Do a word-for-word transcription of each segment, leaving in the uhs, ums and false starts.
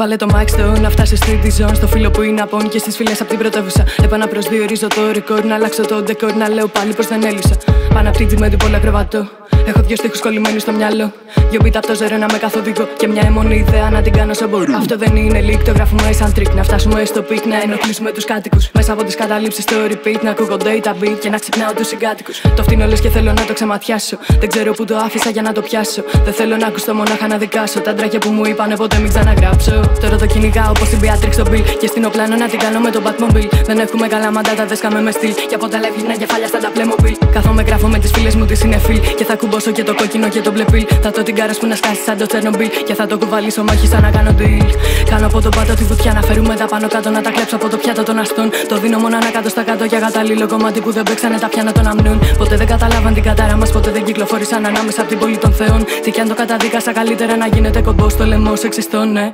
Βάλε το Maxton να φτάσει στη Dijon. Στο φίλο που είναι απόν και στις φίλες απ' την πρωτεύουσα. Επαναπροσδιορίζω το ρεκόρ, να αλλάξω το ντεκόρ. Να λέω πάλι πως δεν έλυσα. Πάνω απ' την τσιμέντη πολλά κρεβατώ. Έχω δύο στίχους κολλημένους στο μυαλό. Δυο μπίτα απ' το ζερό να με καθοδηγώ. Και μια αιμονή ιδέα να την κάνω σε μπορώ. Αυτό δεν είναι leak, το γράφουμε σαν trick. Να φτάσουμε στο peak, να ενοχλήσουμε τους κάτοικους. Μέσα από τις καταλήψεις στο repeat. Να ακούγονται τα beat και να ξυπνάω τους συγκάτοικους. Το φτύνω λες και θέλω να το ξεματιάσω. Δεν ξέρω που το άφησα για να το πιάσω. Δεν θέλω να ακουστώ μονάχα να δικάσω. Τα ντράκια που μου είπανε ποτέ μην ξαναγράψω. Τώρα το κυνηγάω όπως την Beatrix στο Bill. Και στην οπλάνο να την κάνω με τον Batmobile. Δεν εύχομαι καλά μαντάτα, δεν σκάμε με στυλ. Και από τα λεύγινα κεφάλια στα τα Playmobil. Κάθομαι γράφω με τις φίλες μου τη συνεφίλ. Και θα κουμπώσω και το κόκκινο και το μπλε πιλ. Θα το τυγκάρω που να σκάσει σαν το Τσέρνομπιλ. Και θα το κουβαλήσω μάχη σαν να κάνω deal. Κάνω από τον πάτο τη βουτιά να φέρουμε τα πάνω κάτω. Να τα κλέψω από το πιάτο των αστών. Το δίνω μόνο να κάτω στα κάτω για κατάλληλο κομμάτι που δεν παίξανε τα πιάνα των αμνών. Ποτέ δεν καταλάβαν την κατάρα μας, ποτέ δεν κυκλοφόρησαν ανάμεσα από την πόλη των Θεών. Τι κι αν το καταδίκασα, καλύτερα να γίνεται κομπό στο λαιμό σου εξιστών, ναι.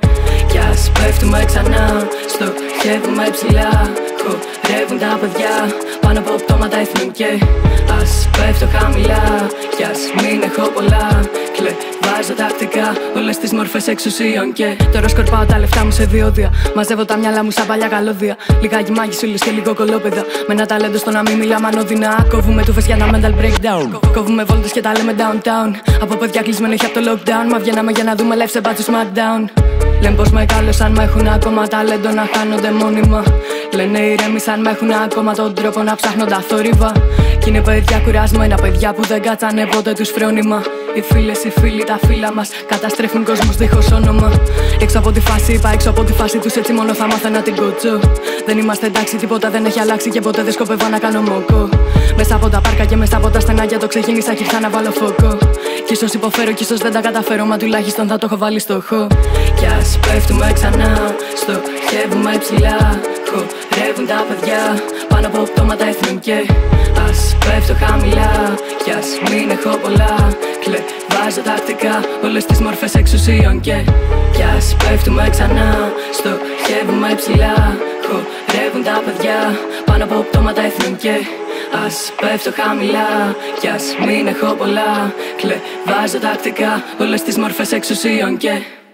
Κι ας πέφτουμε ξανά, στοχεύουμε ψηλά. Χορεύουν τα παιδιά πάνω από πτώματα εθνών. Και ας πέφτω χαμηλά, κι ας μην έχω πολλά. Κλεβάζω τακτικά όλες τις μορφές εξουσίων. Και τώρα σκορπάω τα λεφτά μου σε διόδια. Μαζεύω τα μυαλά μου σαν παλιά καλώδια. Λιγάκι μάγισσουλες και λίγο κολόπεδα. Με ένα ταλέντο στο να μην μιλάμε ανώδυνα. Κόβουμε τούφες για ένα mental breakdown. Κόβουμε βόλτες και τα λέμε downtown. Από παιδιά κλεισμένοι έχει από το lockdown. Μα βγαίναμε για να δούμε live σε μπάτσους smackdown. Λένε πως με κάλεσαν, μ' έχουν ακόμα ταλέντο να χάνονται μόνιμα. Λένε ηρέμησαν, μ' έχουν ακόμα τον τρόπο να ψάχνω τα θόρυβα. Κι είναι παιδιά κουρασμένα, παιδιά που δεν κάτσανε ποτέ τους φρόνημα. Οι φίλες, οι φίλοι, τα φύλλα μας καταστρέφουν κόσμος δίχως όνομα. Έξω από τη φάση, είπα έξω από τη φάση τους, έτσι μόνο θα μάθα να την κότσω. Δεν είμαστε εντάξει, τίποτα δεν έχει αλλάξει και ποτέ δεν σκοπεύω να κάνω μόκο. Μέσα από τα πάρκα και μέσα από τα στενάκια το ξεκίνησα και ήρθα να βάλω φόκο. Κι ίσως υποφέρω, κι ίσως δεν τα καταφέρω, μα τουλάχιστον θα το έχω βάλει στόχο. Κι ας πέφτουμε ξανά, στοχεύουμε ψηλά. Χορεύουν τα παιδιά πάνω από πτώματα εθνών. Και ας πέφτω χαμηλά, κι ας μην έχω πολλά. Κλεβάζω τακτικά όλες τις μορφές εξουσίων. Και κι ας πέφτουμε ξανά, στοχεύουμε ψηλά. Χορεύουν τα παιδιά πάνω από πτώματα εθνών. Και ας πέφτω χαμηλά, κι ας μην έχω πολλά. Κλεβάζω τακτικά όλες τις μορφές εξουσίων. Και